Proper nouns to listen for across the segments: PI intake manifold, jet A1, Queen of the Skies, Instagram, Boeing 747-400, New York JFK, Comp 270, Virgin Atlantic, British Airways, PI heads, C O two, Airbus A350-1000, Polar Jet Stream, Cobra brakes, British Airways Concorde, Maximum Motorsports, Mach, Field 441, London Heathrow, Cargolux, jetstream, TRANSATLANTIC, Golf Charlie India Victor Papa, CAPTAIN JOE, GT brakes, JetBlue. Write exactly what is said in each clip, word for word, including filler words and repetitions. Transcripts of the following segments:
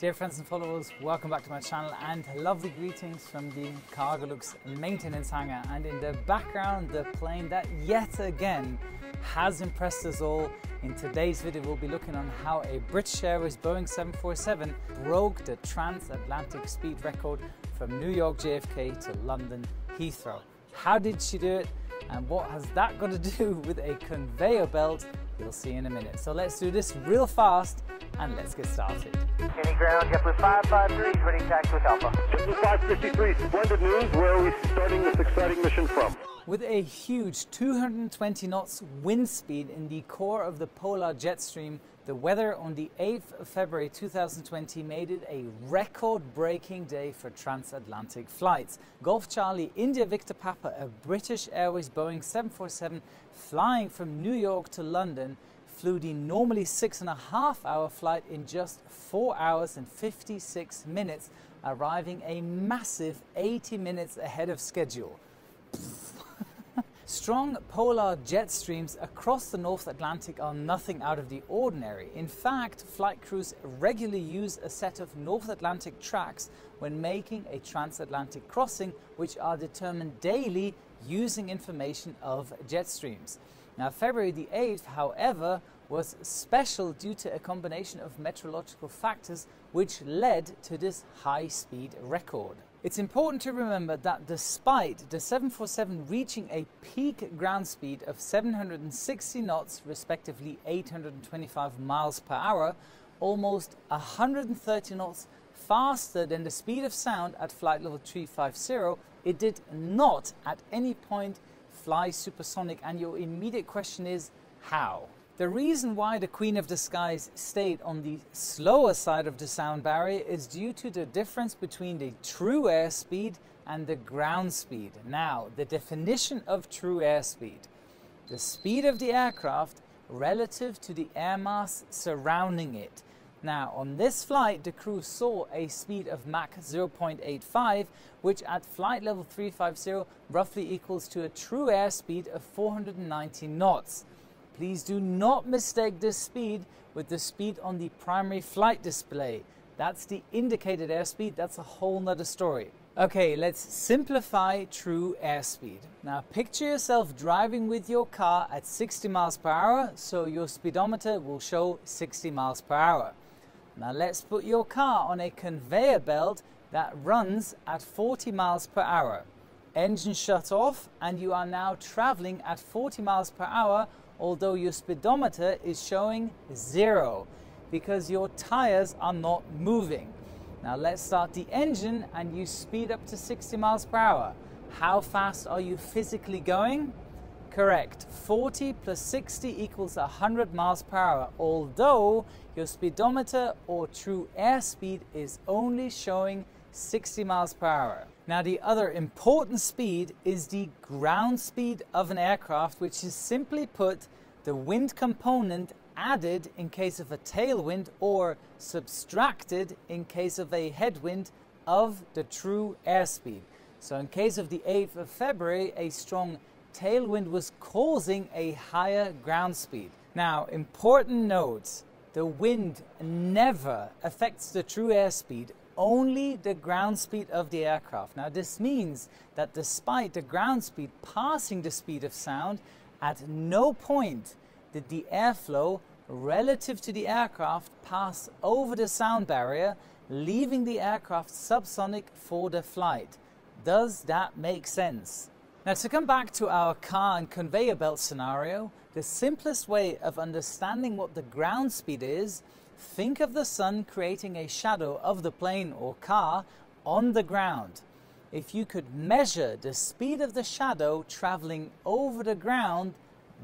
Dear friends and followers, welcome back to my channel and lovely greetings from the Cargolux maintenance hangar. And in the background, the plane that yet again has impressed us all. In today's video, we'll be looking on how a British Airways Boeing seven forty-seven broke the transatlantic speed record from New York J F K to London Heathrow. How did she do it? And what has that got to do with a conveyor belt? You'll see in a minute. So let's do this real fast and let's get started. Any ground, JetBlue five five three, ready to taxi with Alpha. JetBlue five fifty-three, splendid news. Where are we starting this exciting mission from? With a huge two hundred twenty knots wind speed in the core of the polar jet stream, the weather on the eighth of February two thousand twenty made it a record-breaking day for transatlantic flights. Golf Charlie India Victor Papa, a British Airways Boeing seven forty-seven flying from New York to London, flew the normally six and a half hour flight in just four hours and fifty-six minutes, arriving a massive eighty minutes ahead of schedule. Strong polar jet streams across the North Atlantic are nothing out of the ordinary. In fact, flight crews regularly use a set of North Atlantic tracks when making a transatlantic crossing, which are determined daily using information of jet streams. Now, February the eighth, however, was special due to a combination of meteorological factors which led to this high-speed record. It's important to remember that despite the seven forty-seven reaching a peak ground speed of seven hundred sixty knots, respectively eight hundred twenty-five miles per hour, almost one hundred thirty knots faster than the speed of sound at flight level three fifty, it did not at any point fly supersonic. And your immediate question is, how? The reason why the Queen of the Skies stayed on the slower side of the sound barrier is due to the difference between the true airspeed and the ground speed. Now, the definition of true airspeed: the speed of the aircraft relative to the air mass surrounding it. Now, on this flight, the crew saw a speed of Mach zero point eight five, which at flight level three fifty roughly equals to a true airspeed of four hundred ninety knots. Please do not mistake this speed with the speed on the primary flight display. That's the indicated airspeed. That's a whole nother story. Okay, let's simplify true airspeed. Now picture yourself driving with your car at sixty miles per hour, so your speedometer will show sixty miles per hour. Now let's put your car on a conveyor belt that runs at forty miles per hour. Engine shut off and you are now traveling at forty miles per hour, although your speedometer is showing zero because your tires are not moving. Now let's start the engine and you speed up to sixty miles per hour. How fast are you physically going? Correct, forty plus sixty equals one hundred miles per hour, although your speedometer or true airspeed is only showing sixty miles per hour. Now the other important speed is the ground speed of an aircraft, which is simply put the wind component added in case of a tailwind or subtracted in case of a headwind of the true airspeed. So in case of the eighth of February, a strong tailwind was causing a higher ground speed. Now, important notes: the wind never affects the true airspeed, only the ground speed of the aircraft. Now this means that despite the ground speed passing the speed of sound, at no point did the airflow relative to the aircraft pass over the sound barrier, leaving the aircraft subsonic for the flight. Does that make sense? Now, to come back to our car and conveyor belt scenario, the simplest way of understanding what the ground speed is: think of the sun creating a shadow of the plane or car on the ground. If you could measure the speed of the shadow traveling over the ground,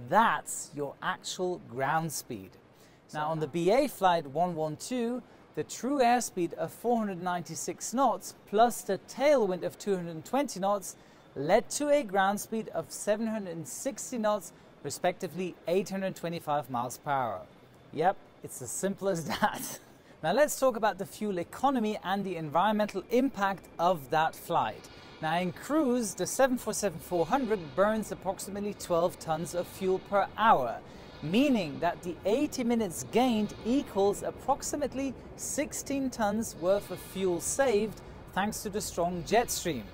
that's your actual ground speed. Now on the B A Flight one twelve, the true airspeed of four hundred ninety-six knots plus the tailwind of two hundred twenty knots led to a ground speed of seven hundred sixty knots, respectively eight hundred twenty-five miles per hour. Yep. It's as simple as that. Now let's talk about the fuel economy and the environmental impact of that flight. Now in cruise, the seven forty-seven four hundred burns approximately twelve tons of fuel per hour. meaning that the eighty minutes gained equals approximately sixteen tons worth of fuel saved thanks to the strong jet stream.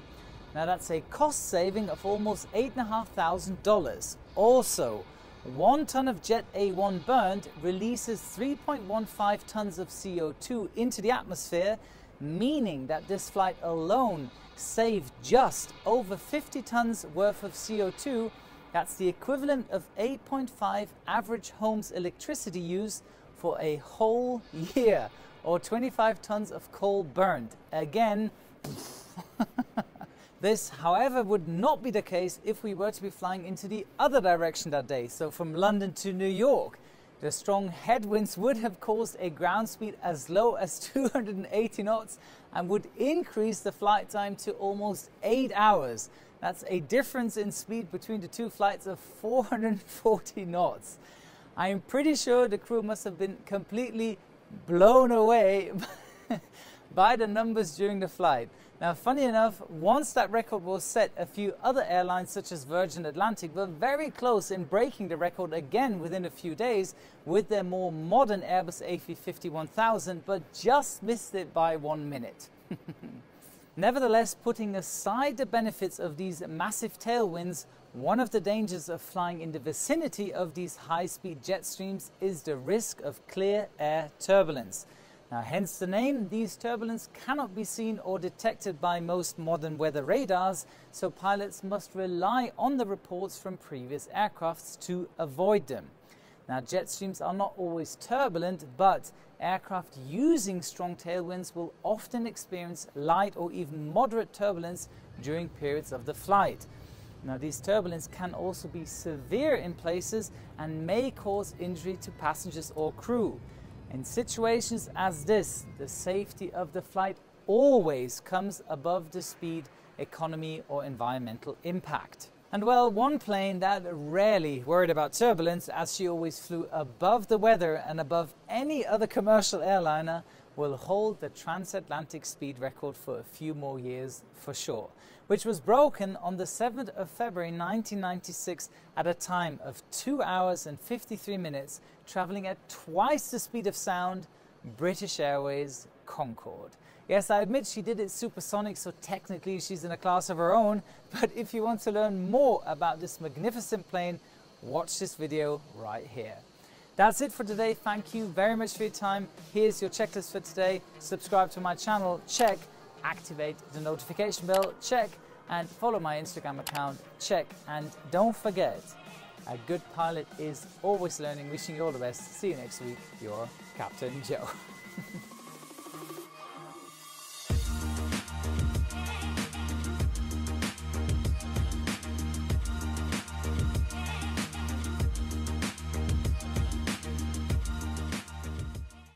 Now that's a cost saving of almost eight thousand five hundred dollars. Also, one ton of jet A one burned releases three point one five tons of C O two into the atmosphere, meaning that this flight alone saved just over fifty tons worth of C O two. That's the equivalent of eight point five average home's electricity use for a whole year, or twenty-five tons of coal burned. Again, this, however, would not be the case if we were to be flying into the other direction that day, so from London to New York. The strong headwinds would have caused a ground speed as low as two hundred eighty knots and would increase the flight time to almost eight hours. That's a difference in speed between the two flights of four hundred forty knots. I'm pretty sure the crew must have been completely blown away by the numbers during the flight. Now, funny enough, once that record was set, a few other airlines such as Virgin Atlantic were very close in breaking the record again within a few days with their more modern Airbus A three fifty dash one thousand, but just missed it by one minute. Nevertheless, putting aside the benefits of these massive tailwinds, one of the dangers of flying in the vicinity of these high-speed jet streams is the risk of clear air turbulence. Now, hence the name, these turbulence cannot be seen or detected by most modern weather radars, so pilots must rely on the reports from previous aircrafts to avoid them. Now, jet streams are not always turbulent, but aircraft using strong tailwinds will often experience light or even moderate turbulence during periods of the flight. Now, these turbulence can also be severe in places and may cause injury to passengers or crew. In situations as this, the safety of the flight always comes above the speed, economy, or environmental impact. And well, one plane that rarely worried about turbulence, as she always flew above the weather and above any other commercial airliner, will hold the transatlantic speed record for a few more years for sure, which was broken on the seventh of February nineteen ninety-six at a time of two hours and fifty-three minutes, traveling at twice the speed of sound, British Airways Concorde. Yes, I admit she did it supersonic, so technically she's in a class of her own, but if you want to learn more about this magnificent plane, watch this video right here. That's it for today. Thank you very much for your time. Here's your checklist for today. Subscribe to my channel, check. Activate the notification bell, check. And follow my Instagram account, check. And don't forget, a good pilot is always learning. Wishing you all the best. See you next week. Your Captain Joe.